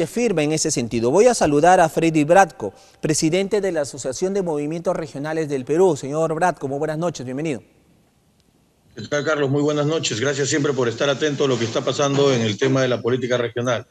que firma en ese sentido. Voy a saludar a Freddy Bradco, presidente de la Asociación de Movimientos Regionales del Perú. Señor Bradco, muy buenas noches, bienvenido. ¿Qué tal, Carlos? Muy buenas noches. Gracias siempre por estar atento a lo que está pasando en el tema de la política regional.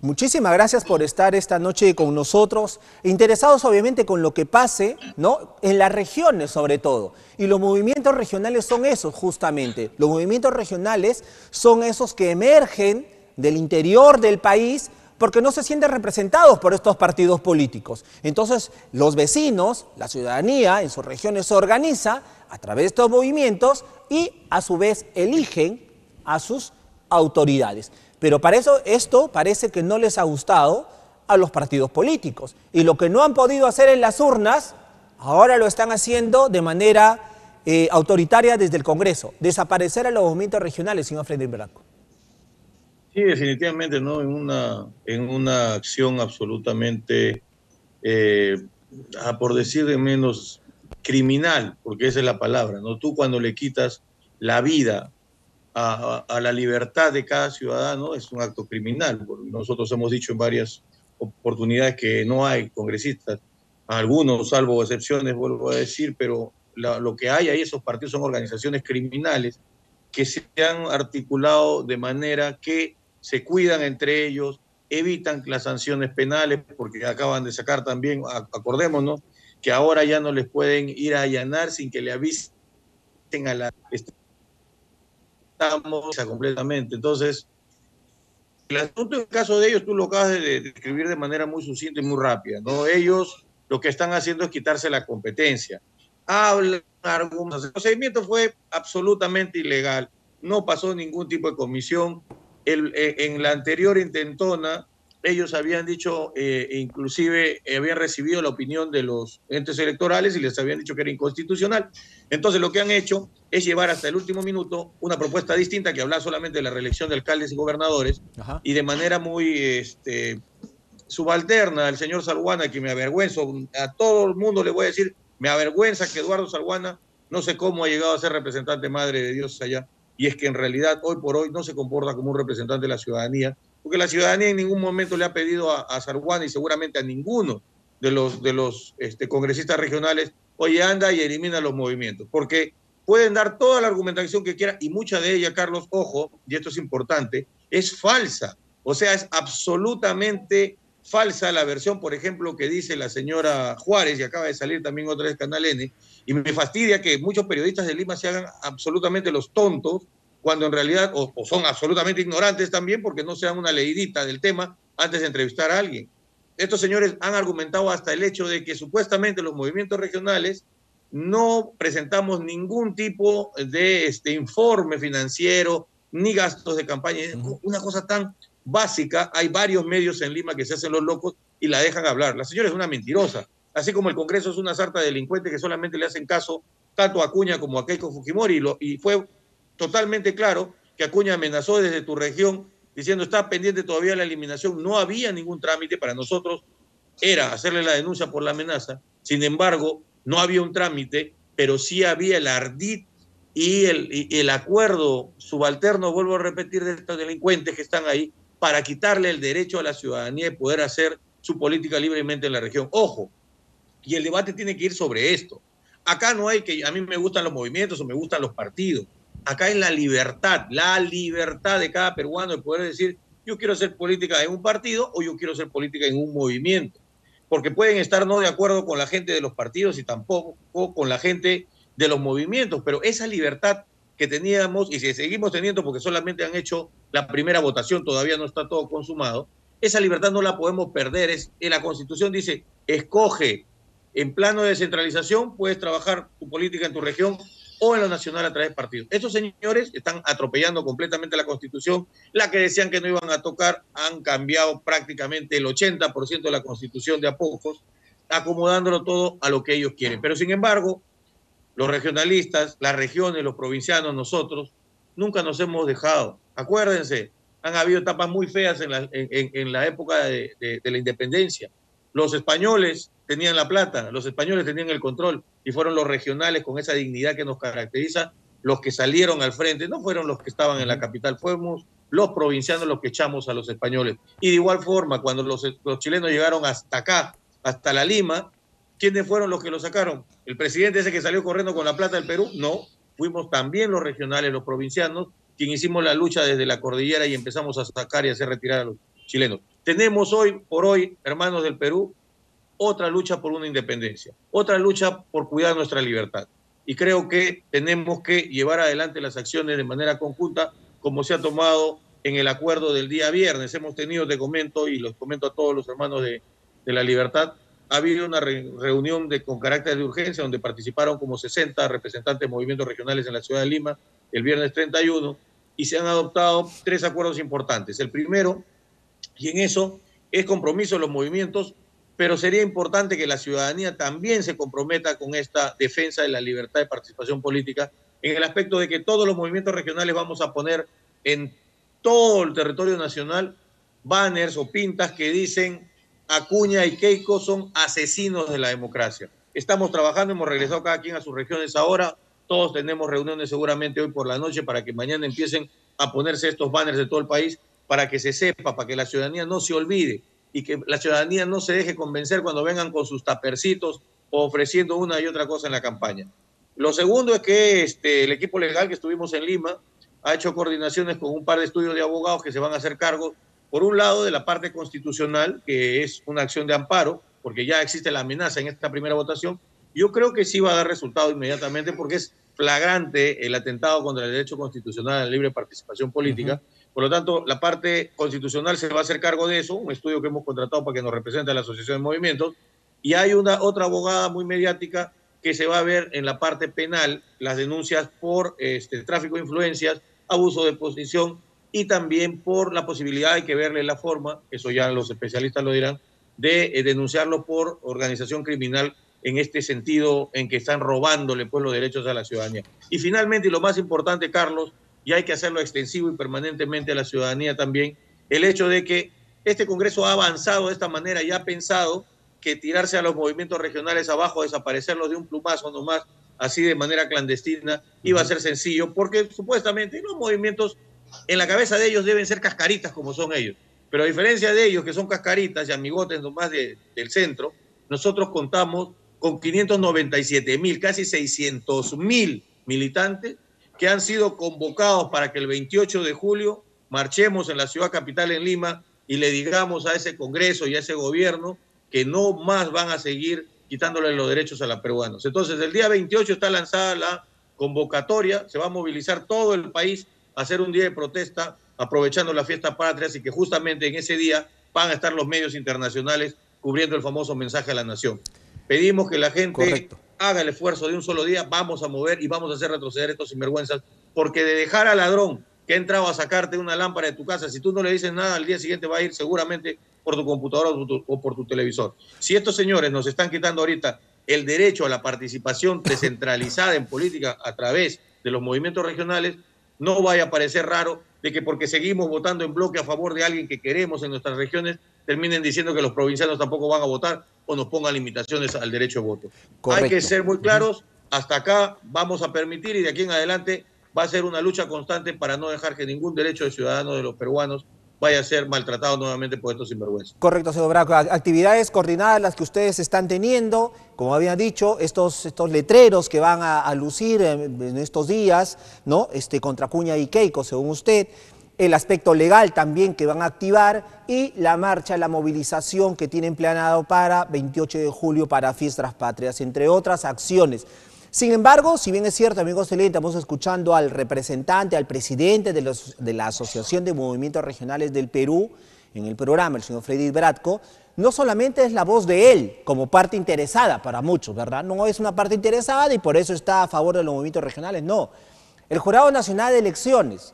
Muchísimas gracias por estar esta noche con nosotros, interesados obviamente con lo que pase, ¿no?, en las regiones sobre todo. Y los movimientos regionales son esos justamente, los movimientos regionales son esos que emergen del interior del país porque no se sienten representados por estos partidos políticos. Entonces los vecinos, la ciudadanía en sus regiones se organiza a través de estos movimientos y a su vez eligen a sus autoridades. Pero para eso esto parece que no les ha gustado a los partidos políticos. Y lo que no han podido hacer en las urnas, ahora lo están haciendo de manera autoritaria desde el Congreso. Desaparecer a los movimientos regionales, señor Freddy Bradco. Sí, definitivamente, ¿no? En una acción absolutamente, por decir de menos, criminal, porque esa es la palabra, ¿no? Tú cuando le quitas la vida a la libertad de cada ciudadano es un acto criminal. Nosotros hemos dicho en varias oportunidades que no hay congresistas, algunos salvo excepciones, vuelvo a decir, pero lo que hay ahí, esos partidos son organizaciones criminales que se han articulado de manera que se cuidan entre ellos, evitan las sanciones penales, porque acaban de sacar también, acordémonos, que ahora ya no les pueden ir a allanar sin que le avisen a la... completamente. Entonces, el asunto en el caso de ellos, tú lo acabas de describir de manera muy sucinta y muy rápida, ¿no? Ellos lo que están haciendo es quitarse la competencia. Hablan, argumentan. El procedimiento fue absolutamente ilegal, no pasó ningún tipo de comisión. En la anterior intentona, ellos habían dicho, inclusive habían recibido la opinión de los entes electorales y les habían dicho que era inconstitucional. Entonces lo que han hecho es llevar hasta el último minuto una propuesta distinta que habla solamente de la reelección de alcaldes y gobernadores. Ajá. Y de manera muy subalterna, el señor Salhuana, que me avergüenzo, a todo el mundo le voy a decir, me avergüenza que Eduardo Salhuana, no sé cómo ha llegado a ser representante, madre de Dios, allá, y es que en realidad hoy por hoy no se comporta como un representante de la ciudadanía, porque la ciudadanía en ningún momento le ha pedido a Salhuana y seguramente a ninguno de los congresistas regionales, oye, anda y elimina los movimientos, porque pueden dar toda la argumentación que quieran y mucha de ella, Carlos, ojo, y esto es importante, es falsa. O sea, es absolutamente falsa la versión, por ejemplo, que dice la señora Juárez, y acaba de salir también otra vez Canal N, y me fastidia que muchos periodistas de Lima se hagan absolutamente los tontos, cuando en realidad, o son absolutamente ignorantes también, porque no se dan una leidita del tema antes de entrevistar a alguien. Estos señores han argumentado hasta el hecho de que supuestamente los movimientos regionales no presentamos ningún tipo de informe financiero, ni gastos de campaña. Una cosa tan básica, hay varios medios en Lima que se hacen los locos y la dejan hablar. La señora es una mentirosa, así como el Congreso es una sarta de delincuentes que solamente le hacen caso tanto a Acuña como a Keiko Fujimori, y fue totalmente claro que Acuña amenazó desde tu región diciendo está pendiente todavía la eliminación, no había ningún trámite para nosotros, era hacerle la denuncia por la amenaza, sin embargo no había un trámite, pero sí había el ardid y el acuerdo subalterno, vuelvo a repetir, de estos delincuentes que están ahí para quitarle el derecho a la ciudadanía de poder hacer su política libremente en la región. Ojo, y el debate tiene que ir sobre esto. Acá no hay que, a mí me gustan los movimientos o me gustan los partidos. Acá es la libertad de cada peruano de poder decir yo quiero hacer política en un partido o yo quiero hacer política en un movimiento, porque pueden estar no de acuerdo con la gente de los partidos y tampoco con la gente de los movimientos, pero esa libertad que teníamos y que seguimos teniendo porque solamente han hecho la primera votación, todavía no está todo consumado, esa libertad no la podemos perder. En la Constitución dice, escoge en plano de descentralización, puedes trabajar tu política en tu región o en lo nacional a través de partidos. Estos señores están atropellando completamente la Constitución, la que decían que no iban a tocar, han cambiado prácticamente el 80% de la Constitución de a pocos, acomodándolo todo a lo que ellos quieren. Pero sin embargo, los regionalistas, las regiones, los provincianos, nosotros, nunca nos hemos dejado. Acuérdense, han habido etapas muy feas en la época de la independencia. Los españoles tenían la plata, los españoles tenían el control y fueron los regionales con esa dignidad que nos caracteriza los que salieron al frente, no fueron los que estaban en la capital, fuimos los provincianos los que echamos a los españoles. Y de igual forma, cuando los chilenos llegaron hasta acá, hasta la Lima, ¿quiénes fueron los que lo sacaron? ¿El presidente ese que salió corriendo con la plata del Perú? No, fuimos también los regionales, los provincianos, quienes hicimos la lucha desde la cordillera y empezamos a sacar y hacer retirar a los chilenos. Tenemos hoy, por hoy, hermanos del Perú, otra lucha por una independencia, otra lucha por cuidar nuestra libertad. Y creo que tenemos que llevar adelante las acciones de manera conjunta, como se ha tomado en el acuerdo del día viernes. Hemos tenido, te comento, y los comento a todos los hermanos de La Libertad, ha habido una reunión con carácter de urgencia, donde participaron como 60 representantes de movimientos regionales en la ciudad de Lima, el viernes 31, y se han adoptado 3 acuerdos importantes. El primero, y en eso es compromiso de los movimientos, pero sería importante que la ciudadanía también se comprometa con esta defensa de la libertad de participación política, en el aspecto de que todos los movimientos regionales vamos a poner en todo el territorio nacional banners o pintas que dicen Acuña y Keiko son asesinos de la democracia. Estamos trabajando, hemos regresado cada quien a sus regiones ahora, todos tenemos reuniones seguramente hoy por la noche para que mañana empiecen a ponerse estos banners de todo el país, para que se sepa, para que la ciudadanía no se olvide, y que la ciudadanía no se deje convencer cuando vengan con sus tapercitos ofreciendo una y otra cosa en la campaña. Lo segundo es que el equipo legal que estuvimos en Lima ha hecho coordinaciones con un par de estudios de abogados que se van a hacer cargo, por un lado, de la parte constitucional, que es una acción de amparo, porque ya existe la amenaza en esta primera votación. Yo creo que sí va a dar resultado inmediatamente, porque es flagrante el atentado contra el derecho constitucional a la libre participación política. Por lo tanto, la parte constitucional se va a hacer cargo de eso, un estudio que hemos contratado para que nos represente la Asociación de Movimientos, y hay otra abogada muy mediática que se va a ver en la parte penal las denuncias por tráfico de influencias, abuso de posición y también por la posibilidad, hay que verle la forma, eso ya los especialistas lo dirán, de denunciarlo por organización criminal en este sentido en que están robándole pues los derechos a la ciudadanía. Y finalmente, y lo más importante, Carlos, y hay que hacerlo extensivo y permanentemente a la ciudadanía también, el hecho de que este Congreso ha avanzado de esta manera y ha pensado que tirarse a los movimientos regionales abajo, desaparecerlos de un plumazo nomás, así de manera clandestina, iba a ser sencillo, porque supuestamente los movimientos, en la cabeza de ellos deben ser cascaritas como son ellos, pero a diferencia de ellos, que son cascaritas y amigotes nomás del centro, nosotros contamos con 597.000, casi 600.000 militantes, que han sido convocados para que el 28 de julio marchemos en la ciudad capital en Lima y le digamos a ese Congreso y a ese gobierno que no más van a seguir quitándole los derechos a los peruanos. Entonces, el día 28 está lanzada la convocatoria, se va a movilizar todo el país a hacer un día de protesta aprovechando la fiesta patria, y que justamente en ese día van a estar los medios internacionales cubriendo el famoso mensaje a la nación. Pedimos que la gente... Correcto. Haga el esfuerzo de un solo día, vamos a mover y vamos a hacer retroceder estos sinvergüenzas, porque de dejar al ladrón que ha entrado a sacarte una lámpara de tu casa, si tú no le dices nada, al día siguiente va a ir seguramente por tu computadora o por tu televisor. Si estos señores nos están quitando ahorita el derecho a la participación descentralizada en política a través de los movimientos regionales, no vaya a parecer raro de que porque seguimos votando en bloque a favor de alguien que queremos en nuestras regiones, terminen diciendo que los provincianos tampoco van a votar o nos pongan limitaciones al derecho de voto. Correcto. Hay que ser muy claros, hasta acá vamos a permitir y de aquí en adelante va a ser una lucha constante para no dejar que ningún derecho de ciudadano de los peruanos vaya a ser maltratado nuevamente por estos sinvergüenzas. Correcto, señor Bradco. Actividades coordinadas las que ustedes están teniendo, como habían dicho, estos letreros que van a lucir en estos días, ¿no? Contra Acuña y Keiko, según usted, el aspecto legal también que van a activar y la marcha, la movilización que tienen planeado para 28 de julio para Fiestas Patrias, entre otras acciones. Sin embargo, si bien es cierto, amigos de Ley, estamos escuchando al representante, al presidente de la Asociación de Movimientos Regionales del Perú, en el programa, el señor Freddy Bradco, no solamente es la voz de él como parte interesada para muchos, ¿verdad? No es una parte interesada y por eso está a favor de los movimientos regionales, no. El Jurado Nacional de Elecciones,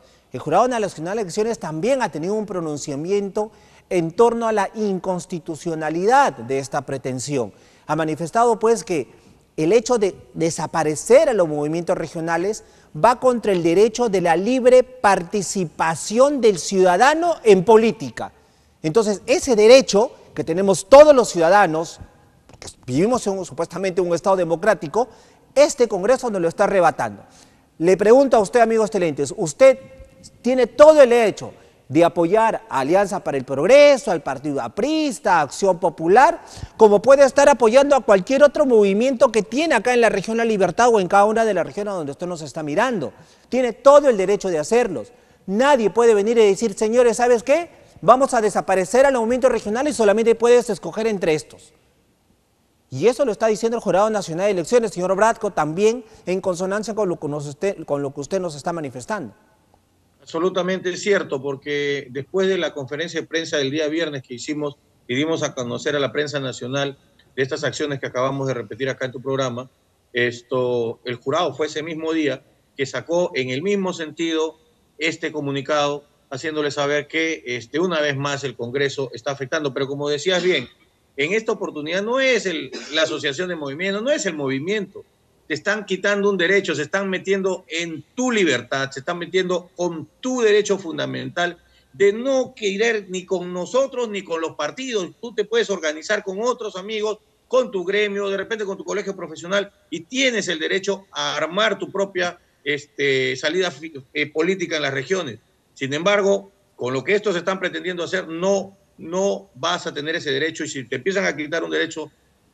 también ha tenido un pronunciamiento en torno a la inconstitucionalidad de esta pretensión. Ha manifestado pues que el hecho de desaparecer a los movimientos regionales va contra el derecho de la libre participación del ciudadano en política. Entonces, ese derecho que tenemos todos los ciudadanos, porque vivimos en supuestamente un Estado democrático, este Congreso nos lo está arrebatando. Le pregunto a usted, amigos televidentes, usted tiene todo el derecho de apoyar a Alianza para el Progreso, al Partido Aprista, Acción Popular, como puede estar apoyando a cualquier otro movimiento que tiene acá en la región La Libertad o en cada una de las regiones donde usted nos está mirando. Tiene todo el derecho de hacerlos. Nadie puede venir y decir, señores, ¿sabes qué? Vamos a desaparecer a los movimientos regionales y solamente puedes escoger entre estos. Y eso lo está diciendo el Jurado Nacional de Elecciones, señor Bradco, también en consonancia con lo que usted nos está manifestando. Absolutamente cierto, porque después de la conferencia de prensa del día viernes que hicimos y dimos a conocer a la prensa nacional de estas acciones que acabamos de repetir acá en tu programa, el jurado fue ese mismo día que sacó en el mismo sentido este comunicado, haciéndole saber que una vez más el Congreso está afectando. Pero como decías bien, en esta oportunidad no es la asociación de movimientos, no es el movimiento. Te están quitando un derecho, se están metiendo en tu libertad, se están metiendo con tu derecho fundamental de no querer ni con nosotros ni con los partidos. Tú te puedes organizar con otros amigos, con tu gremio, de repente con tu colegio profesional, y tienes el derecho a armar tu propia salida política en las regiones. Sin embargo, con lo que estos están pretendiendo hacer, no vas a tener ese derecho, y si te empiezan a quitar un derecho,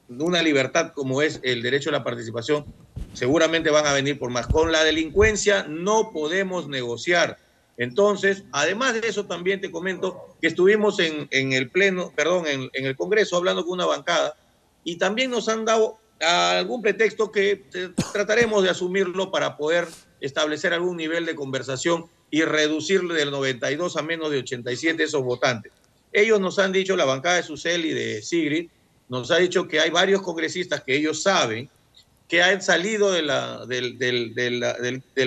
una libertad como es el derecho a la participación, seguramente van a venir por más. Con la delincuencia no podemos negociar. Entonces, además de eso, también te comento que estuvimos en el Congreso hablando con una bancada, y también nos han dado algún pretexto que trataremos de asumirlo para poder establecer algún nivel de conversación y reducirle del 92 a menos de 87 esos votantes. Ellos nos han dicho, la bancada de Susel y de Sigrid, nos ha dicho que hay varios congresistas que ellos saben que han salido del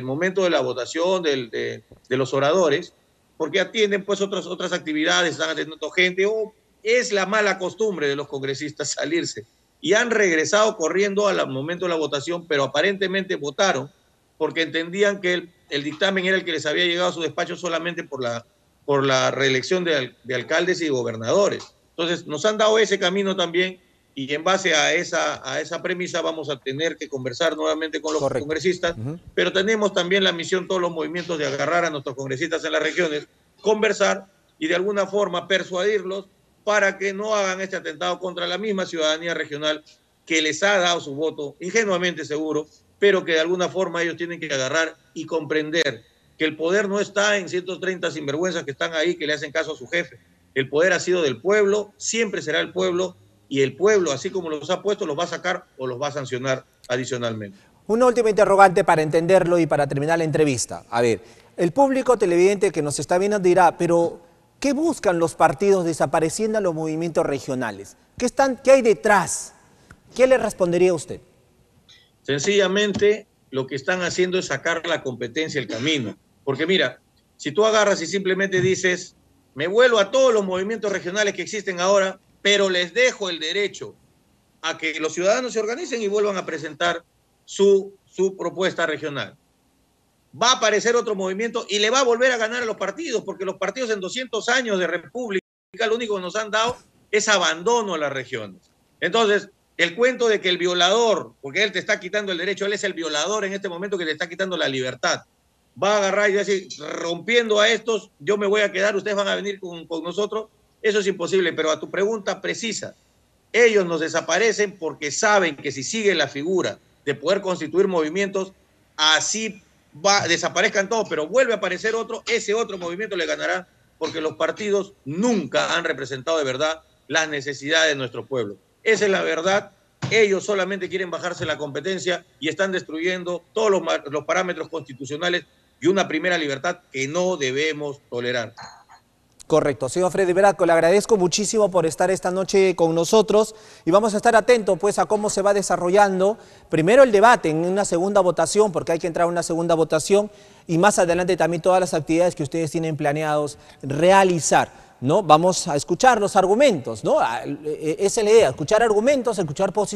momento de la votación de los oradores, porque atienden pues otras actividades, están atendiendo gente, o es la mala costumbre de los congresistas salirse, y han regresado corriendo al momento de la votación, pero aparentemente votaron porque entendían que el dictamen era el que les había llegado a su despacho solamente por la reelección de alcaldes y gobernadores. Entonces, nos han dado ese camino también, y en base a esa premisa vamos a tener que conversar nuevamente con los Correcto. Congresistas, pero tenemos también la misión, todos los movimientos, de agarrar a nuestros congresistas en las regiones, conversar y de alguna forma persuadirlos para que no hagan este atentado contra la misma ciudadanía regional que les ha dado su voto, ingenuamente seguro, pero que de alguna forma ellos tienen que agarrar y comprender que el poder no está en 130 sinvergüenzas que están ahí, que le hacen caso a su jefe. El poder ha sido del pueblo, siempre será el pueblo, y el pueblo, así como los ha puesto, los va a sacar o los va a sancionar adicionalmente. Una última interrogante para entenderlo y para terminar la entrevista. A ver, el público televidente que nos está viendo dirá, pero ¿qué buscan los partidos desapareciendo a los movimientos regionales? ¿Qué hay detrás? ¿Qué le respondería a usted? Sencillamente, lo que están haciendo es sacar la competencia del camino. Porque mira, si tú agarras y simplemente dices, me vuelvo a todos los movimientos regionales que existen ahora, pero les dejo el derecho a que los ciudadanos se organicen y vuelvan a presentar su propuesta regional. Va a aparecer otro movimiento y le va a volver a ganar a los partidos, porque los partidos en 200 años de república lo único que nos han dado es abandono a las regiones. Entonces, el cuento de que el violador, porque él te está quitando el derecho, él es el violador en este momento que te está quitando la libertad, va a agarrar y decir, rompiendo a estos, yo me voy a quedar, ustedes van a venir con nosotros. Eso es imposible, pero a tu pregunta precisa, ellos nos desaparecen porque saben que si siguen la figura de poder constituir movimientos, así desaparezcan todos, pero vuelve a aparecer otro, ese otro movimiento le ganará, porque los partidos nunca han representado de verdad las necesidades de nuestro pueblo. Esa es la verdad. Ellos solamente quieren bajarse la competencia y están destruyendo todos los parámetros constitucionales y una primera libertad que no debemos tolerar. Correcto, señor Freddy Bradco, le agradezco muchísimo por estar esta noche con nosotros, y vamos a estar atentos pues a cómo se va desarrollando primero el debate en una segunda votación, porque hay que entrar a una segunda votación, y más adelante también todas las actividades que ustedes tienen planeados realizar. ¿No? Vamos a escuchar los argumentos, ¿no? Esa es la idea, escuchar argumentos, escuchar posiciones.